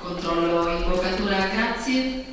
Controllo invocatura, grazie.